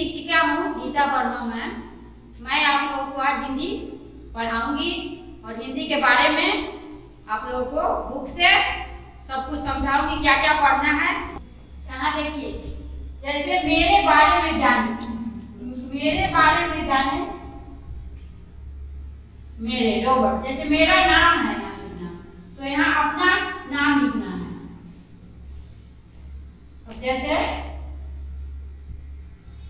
शिक्षिका हूँ गीता वर्मा मैम। मैं आप लोगों को आज हिंदी पढ़ाऊंगी और हिंदी के बारे में आप लोगों को बुक से सब कुछ समझाऊंगी क्या क्या पढ़ना है। यहाँ देखिए, जैसे मेरे बारे में जाने, मेरे बारे में जाने, मेरे रोबोट, जैसे मेरा नाम है यहाँ लिखना, तो यहाँ अपना नाम लिखना है। अब जैसे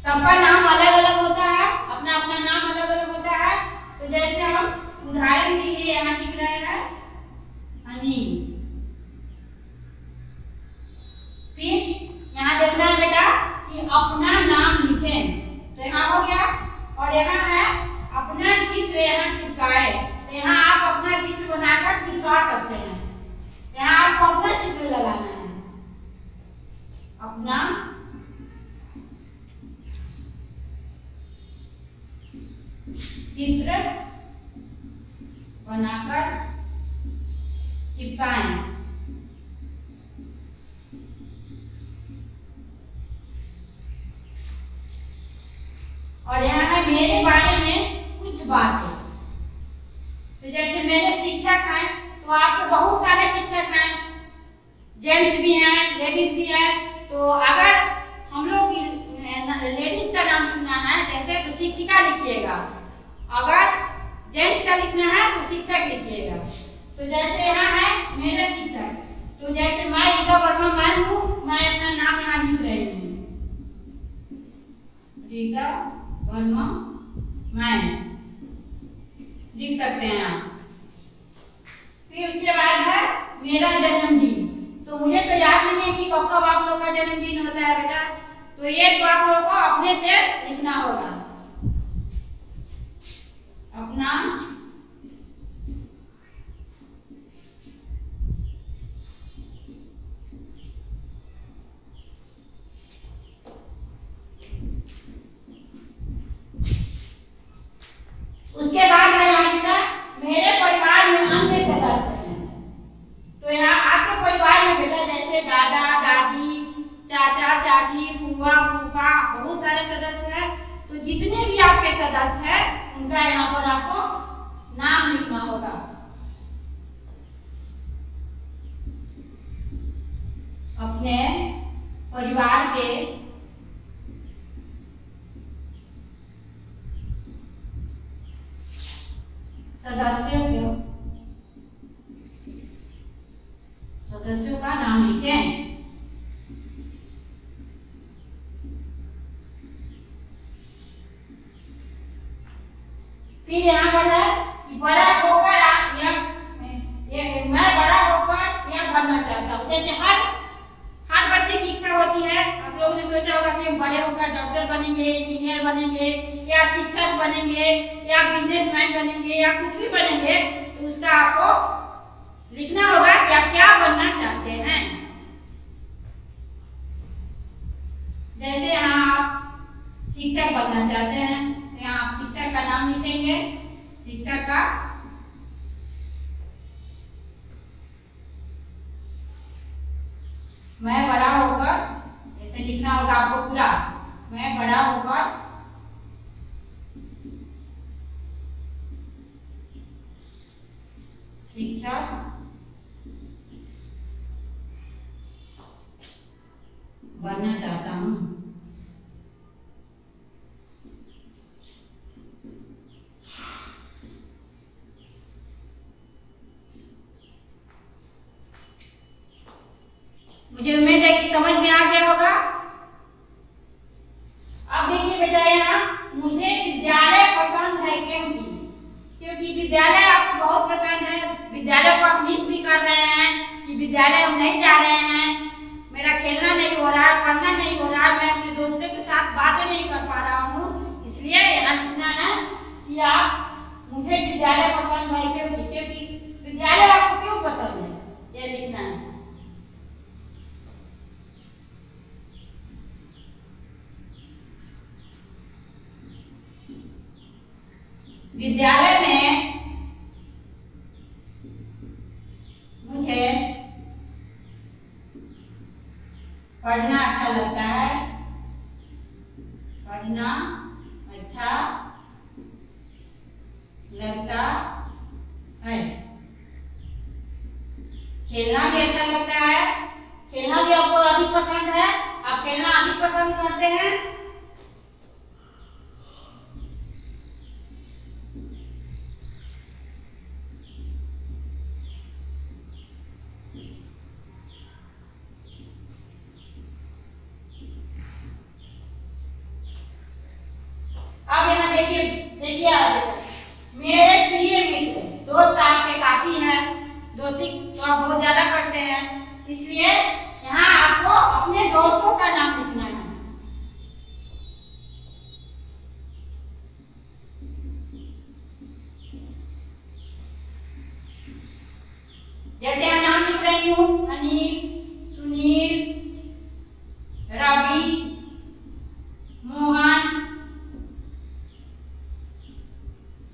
सबका नाम अलग अलग होता है, अपना अपना नाम अलग अलग होता है, तो जैसे हम उदाहरण के लिए यहाँ लिख रहे हैं अनिल। फिर यहाँ देखना है बेटा कि अपना नाम लिखें, तो यहाँ हो गया। और यहाँ है अपना चित्र यहाँ चिपकाए, तो यहाँ आप अपना चित्र बनाकर चिपका सकते हैं। यहाँ आपको अपना चित्र लगाना है, अपना चित्र बनाकर चिपकाएं। और यहाँ है मेरे बारे में कुछ बातें, तो जैसे मेरे शिक्षक हैं, तो आपको बहुत सारे शिक्षक हैं, जेंट्स भी हैं, लेडीज भी हैं, तो अगर हम लोग लेडीज का नाम लिखना है जैसे, तो शिक्षिका लिखिएगा। अगर जेंट्स का लिखना है तो शिक्षक लिखिएगा। तो जैसे यहाँ है मेरे शिक्षक, तो जैसे मैं गीता वर्मा मैम हूँ, मैं अपना नाम यहाँ लिख रही हूँ गीता वर्मा मैम, लिख सकते हैं आप। फिर उसके बाद है मेरा जन्मदिन, तो मुझे तो याद नहीं है कि कब कब आप लोग का जन्मदिन होता है बेटा, तो ये तो आप लोगों को अपने से लिखना होगा, अपना अपने परिवार के सदस्यों का नाम लिखें। फिर यहाँ पर है कि बड़ा होकर आप यह मैं बड़ा होकर यह बनना चाहता हूँ। जैसे हर बच्चे की इच्छा होती है, आप लोगों ने सोचा होगा कि हम बड़े होकर डॉक्टर बनेंगे, इंजीनियर बनेंगे, या शिक्षक बनेंगे, या बिजनेसमैन बनेंगे, या कुछ भी बनेंगे, तो उसका आपको लिखना होगा कि आप क्या बनना चाहते हैं। जैसे यहाँ आप शिक्षक बनना चाहते हैं, तो यहाँ आप शिक्षक का नाम लिखेंगे, शिक्षक का मैं बड़ा होकर, ऐसे लिखना होगा आपको पूरा, मैं बड़ा होकर शिक्षक बनना चाहता हूँ। मुझे उम्मीद है कि समझ में आ गया होगा। अब देखिए बेटा, यहाँ मुझे विद्यालय पसंद है क्योंकि विद्यालय आपको बहुत पसंद है। विद्यालय को आप मिस भी कर रहे हैं कि विद्यालय हम नहीं जा रहे हैं, मेरा खेलना नहीं हो रहा है, पढ़ना नहीं हो रहा है, मैं अपने दोस्तों के साथ बातें नहीं कर पा रहा हूँ, इसलिए यहाँ लिखना है कि आप मुझे विद्यालय पसंद है क्योंकि विद्यालय आपको क्यों पसंद है, यह लिखना है। विद्यालय में मुझे पढ़ना अच्छा लगता है, पढ़ना अच्छा लगता है। खेलना भी अच्छा लगता है, खेलना भी आपको अधिक पसंद है, आप खेलना अधिक पसंद करते हैं। बहुत ज्यादा करते हैं, इसलिए यहाँ आपको अपने दोस्तों का नाम लिखना है। जैसे हम नाम लिख रही हूँ अनिल, सुनील, रवि, मोहन,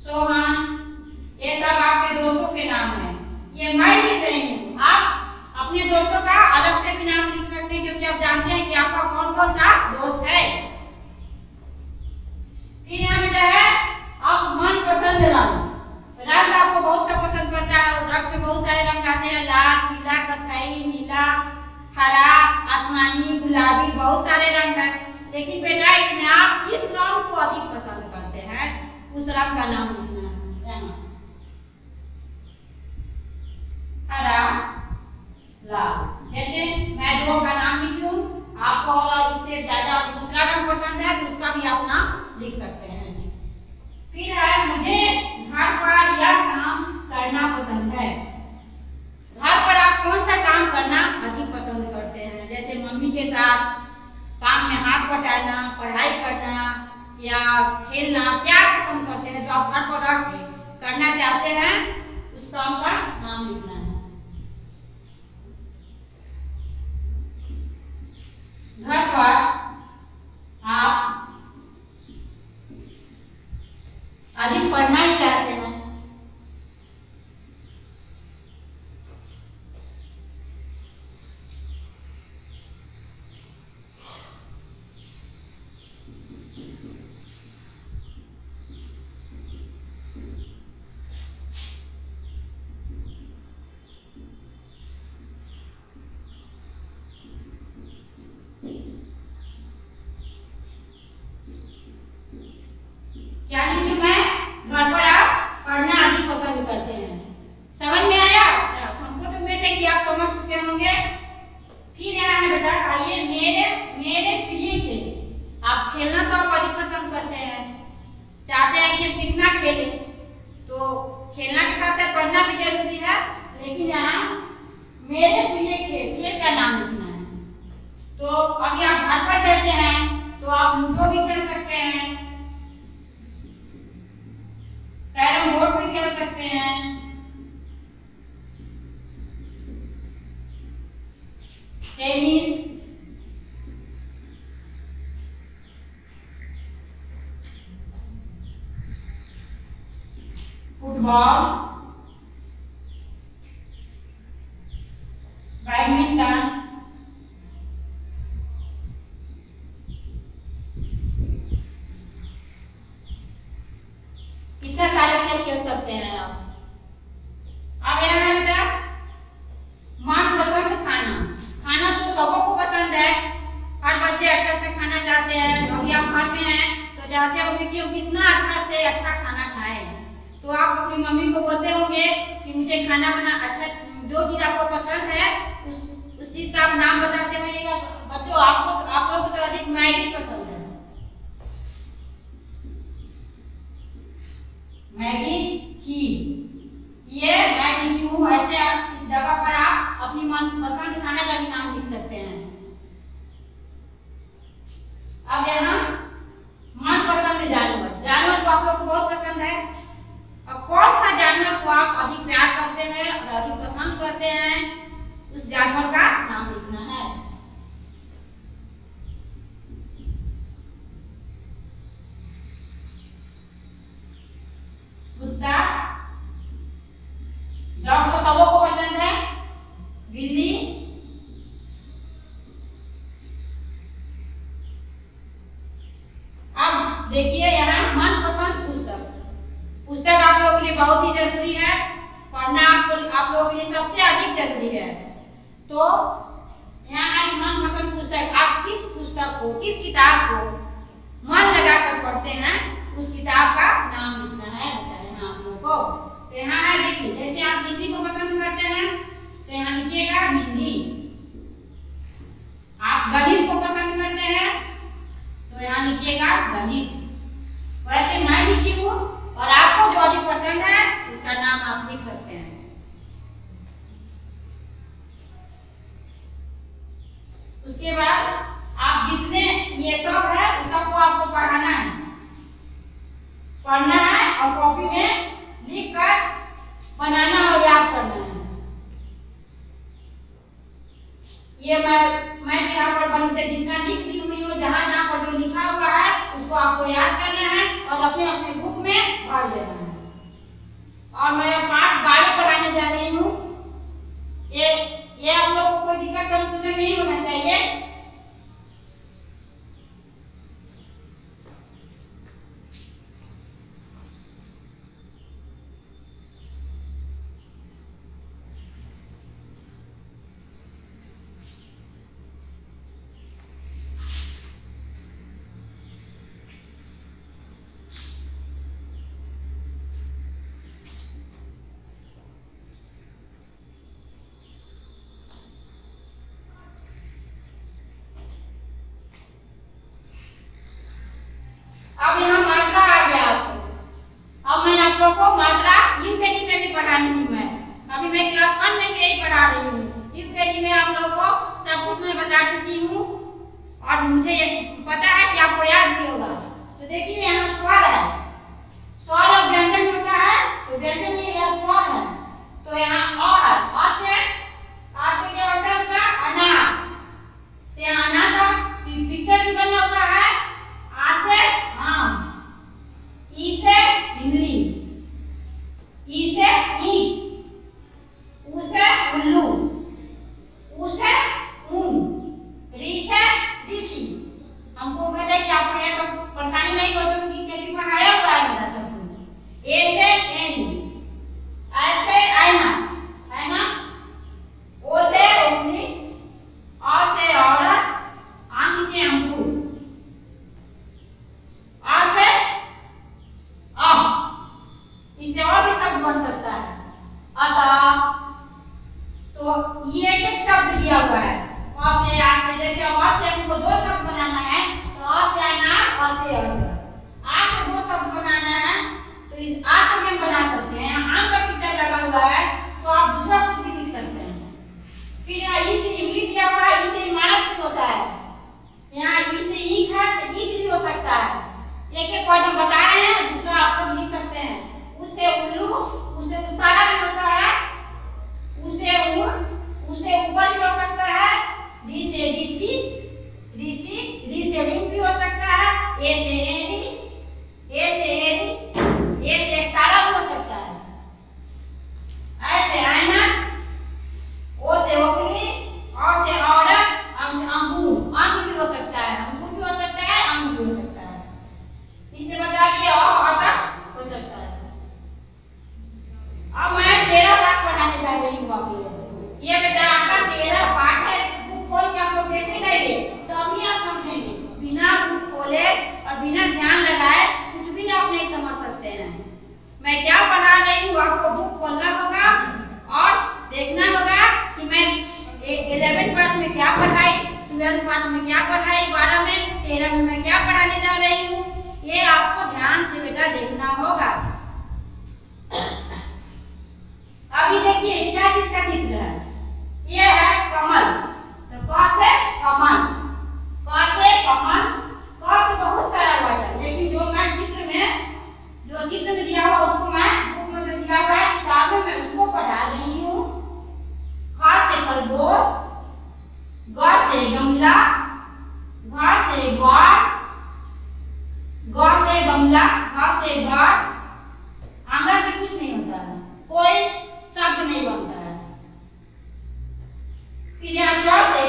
सोहन, ये सब आपके दोस्तों के नाम हैं। ये मैं लिख रही हूँ, आप अपने दोस्तों का अलग से भी नाम लिख सकते हैं, क्योंकि आप जानते हैं कि आपका कौन कौन सा दोस्त है। फिर यहाँ बेटा है आप मनपसंद रंग। रंग आपको बहुत सा पसंद पड़ता है, रंग में बहुत सारे रंग आते हैं, लाल, पीला, कथई, नीला, हरा, आसमानी, गुलाबी, बहुत सारे रंग है। लेकिन बेटा इसमें आप किस रंग को अधिक पसंद करते हैं उस रंग का नाम लिखना है। हरा, लाल, जैसे मैं दो का नाम लिख लूँ, आपको और इससे ज्यादा दूसरा रंग पसंद है तो उसका भी आप नाम लिख सकते हैं। फिर है मुझे घर पर यह काम करना पसंद है। घर पर आप कौन सा काम करना अधिक पसंद करते हैं? जैसे मम्मी के साथ काम में हाथ बटाना, पढ़ाई करना या खेलना, क्या पसंद करते हैं जो आप घर पर रख के करना चाहते हैं उस काम का नाम लिखना है। घर पर आप अधिक पढ़ना ही चाहते हैं, बैडमिंटन, इतना सारे खेल खेल सकते हैं आप। अब यहाँ है बेटा मनपसंद खाना। खाना तो सबको पसंद है, हर बच्चे अच्छा अच्छा खाना चाहते हैं। अभी आप घर में हैं तो चाहते होंगे कि वो कितना अच्छा से अच्छा खाना खाएं, तो आप अपनी मम्मी को बोलते होंगे कि मुझे खाना बना अच्छा, जो चीज आपको पसंद है उसी से आप नाम बताते हुए। बच्चों आपको आप लोगों को तो अधिक मैगी पसंद है, मैगी की ये मैं लिखी हूँ। ऐसे इस जगह पर आप अपनी मनपसंद खाना का भी नाम लिख सकते हैं। अब यहाँ मनपसंद जानवर, जानवर को आप लोग को बहुत पसंद है। अब कौन सा जानवर को आप अधिक प्यार करते हैं और अधिक पसंद करते हैं उस जानवर का नाम लिखना है। कुत्ता, डॉग तो सबों को पसंद है, बिल्ली, देखिए यहाँ मनपसंद पुस्तक आप लोगों के लिए बहुत ही जरूरी है, पढ़ना आप लोगों के लिए सबसे अधिक जरूरी है। तो यहाँ है मनपसंद पुस्तक, आप किस पुस्तक को, किस किताब को मन लगाकर पढ़ते हैं उस किताब का नाम लिखना है यहाँ आप लोगों को। तो यहाँ है देखिए, जैसे आप हिंदी को पसंद करते हैं तो यहाँ लिखिएगा हिंदी, आप गणित को पसंद करते हैं तो यहाँ लिखिएगा गणित। वैसे मैं लिखी हूँ और आपको जो अधिक पसंद है उसका नाम आप लिख सकते हैं। उसके बाद आप जितने ये सब है सबको आपको पढ़ाना है, पढ़ना है और कॉपी में लिख कर बनाना और याद करना है। ये मैं यहाँ पर बनते जितना लिख ली हुई हूँ, जहाँ जहाँ पर जो लिखा हुआ है उसको आपको याद करना है और अपने अपने बुक में भर लेना है। और मैं पार्ट 12 पढ़ाने जा रही हूँ। ये आप लोगों को कोई दिक्कत कंफ्यूजन नहीं होना चाहिए।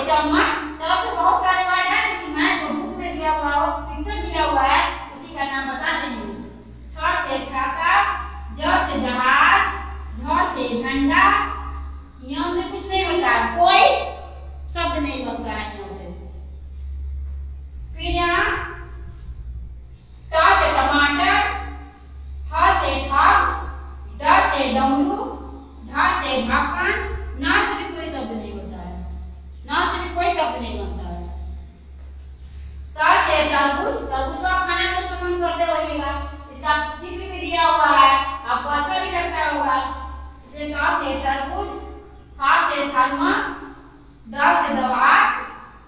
चम्मच, बहुत सारे वर्ड है, लेकिन मैं जो बुक में दिया हुआ है, पिक्चर दिया हुआ है, उसी का से ठंडा, यहाँ से कुछ नहीं बनता, कोई शब्द नहीं बनता है यहाँ से। फिर यहाँ ट से टमाटर, ठ से ठाक, ड से डमरू, ढ से ढाकन, न से भी कोई शब्द नहीं बनता है, न से भी कोई शब्द नहीं बनता है। त से तरबूज, तरबूज तो आप खाना बहुत पसंद करते होगा, इसका चित्र भी दिया हुआ है, आपको अच्छा भी लगता होगा। इसलिए ता से तरबूज, था से थर्मस, दा से दवात,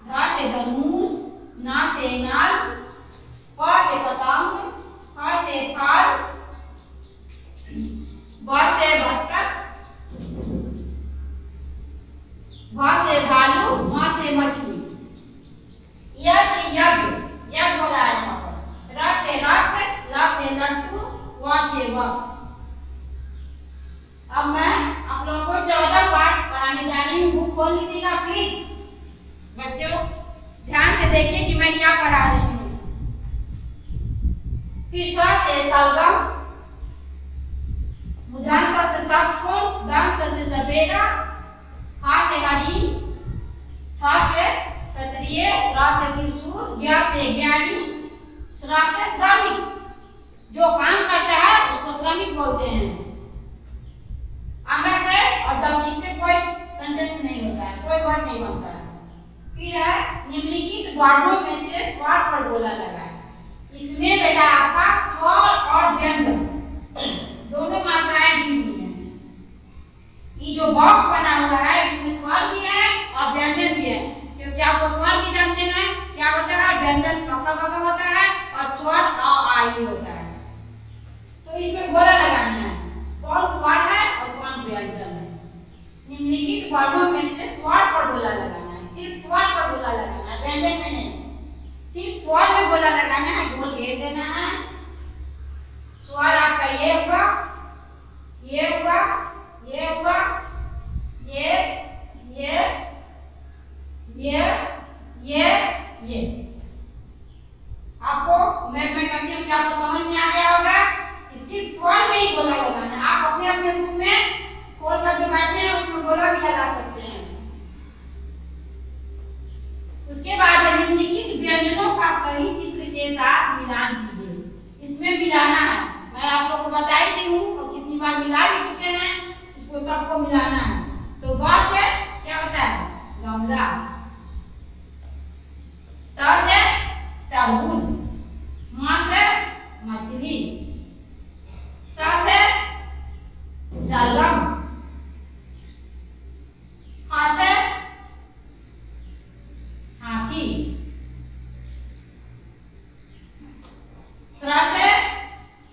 धा से धनुष, ना से नाल, पा से पतंग, फा से फाल, बा से भटक, भा से भालू, म से मछली। यह से यज्ञ, यज्ञ हो रहा है यहाँ पर। रा से रथ, ला से लट्टू, वा से वक। अब मैं आप लोगों को 14 पार्ट पढ़ाने जा रही हूँ, बुक खोल लीजिएगा प्लीज। बच्चों ध्यान से देखिए कि मैं क्या पढ़ा रही हूँ। फिर सा से सलगम, मुधान सा से साष्टकोण, गान सा से सपेरा, हा से हरिण, था से क्षत्रिय, रा से त्रिशूल, ज्ञा से ज्ञानी, श्रा से श्रमिक। जो काम करता है उसको श्रमिक बोलते हैं। आगे से और डगी से कोई सेंटेंस नहीं होता है, कोई वर्ड नहीं बनता है। फिर है निम्नलिखित वर्णों में से स्वर पर गोला लगाएं। इसमें बेटा आपका स्वर और व्यंजन दोनों मात्राएं दी हुई हैं। ये जो बॉक्स बना हुआ है इसमें स्वर भी है और व्यंजन भी है, क्योंकि आपको स्वर भी जानते हैं क्या होता है, व्यंजन क ख ग होता है और स्वर अ आ इ होता है। तो इसमें गोला लगाना है कौन स्वर है और कौन व्यंजन है। निम्नलिखित वर्णों में से स्वर पर गोला लगाना है, सिर्फ स्वर पर गोला लगाना है, व्यंजन में नहीं। सिर्फ स्वर में गोला लगाना है, गोल घेर देना है। स्वर आपका ये होगा, ये होगा, ये होगा, ये। आपको मैं कहती हूँ कि आपको समझ में आ गया होगा। सिर्फ स्वर में ही गोला लगाना है। आप अपने अपने बुक में खोल कर जो बैठे हैं उसमें गोला भी लगा सकते हैं। उसके बाद निम्नलिखित व्यंजनों का सही चित्र के साथ मिलान कीजिए। इसमें मिलाना है, मैं आप लोगों को बता ही रही हूँ और कितनी बार मिला भी चुके हैं, इसको सबको मिलाना है। तो ग से क्या होता है, गमला, त से तरबूज, म से मछली, सा से सलगम, हा से हाथी, श्रा से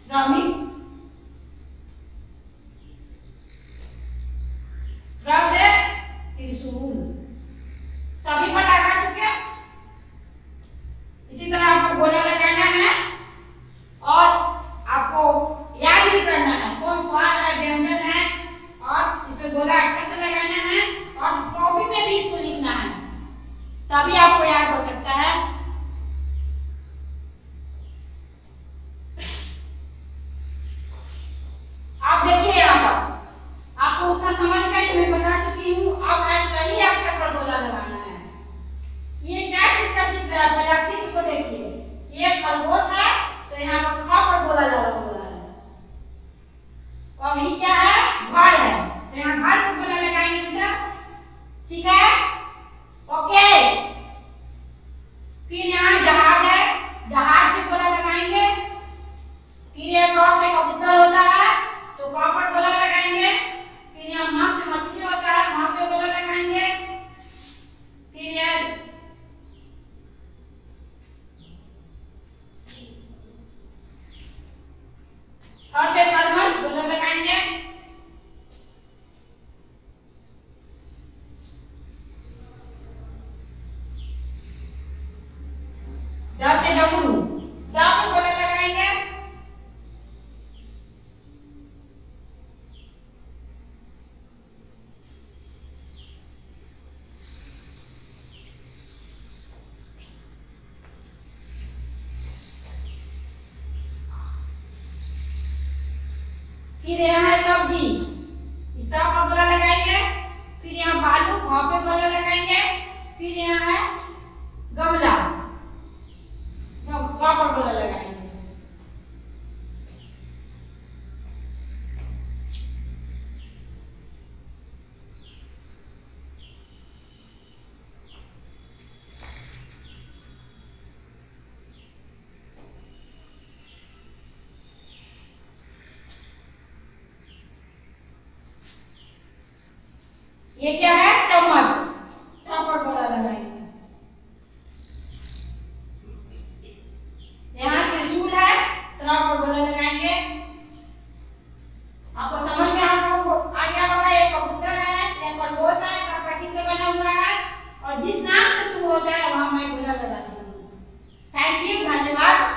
श्रमिक, त्रा से त्रिशूल। सभी पर लगा चुके, इसी तरह आपको गोला लगाना है और आपको याद भी करना है कौन स्वाद है, व्यंजन है, और इसमें गोला अच्छा से लगाना है और कॉपी में भी इसको लिखना है, तभी आपको याद हो सकता है। आप देखिए यहाँ पर आपको उतना समझ गए तो मैं बता चुकी हूँ। अब सही अक्षर पर गोला लगाना है। ये क्या चीज का चित्र है, पहले आप चित्र को देखिए। ये खरगोश है तो यहाँ पर ख पर गोला लगा हुआ है। और ये क्या है, घर है, तो यहाँ घर पर गोला लगाएंगे बेटा, ठीक है, ओके। फिर यहाँ जहाज है, जहाज पे गोला लगाएंगे। फिर यहाँ क से कबूतर होता है तो क पर गोला लगाएंगे। फिर यहाँ म से मछली होता है, म पे गोला लगाएंगे। फिर यहाँ और से थर्मस गोला लगाएंगे। ड से डमरू, ड पर गोला लगाएंगे। गोला लगाएंगे, फिर यहाँ बालू भाव पे गोला लगाएंगे, फिर यहाँ है गमला पर गोला लगाएंगे। ये क्या है? चम्मच, चौपर गोला लगाएंगे। यहाँ त्रिशूल है, चौपर गोला लगाएंगे। आपको समझ में आ गया होगा। एक कबूतर है, एक खरगोश है, सबका चित्र बना हुआ है और जिस नाम से शुरू होता है वहां मैं गोला लगा दूंगा। थैंक यू, धन्यवाद।